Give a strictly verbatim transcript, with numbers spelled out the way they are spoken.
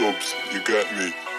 subs, you get me.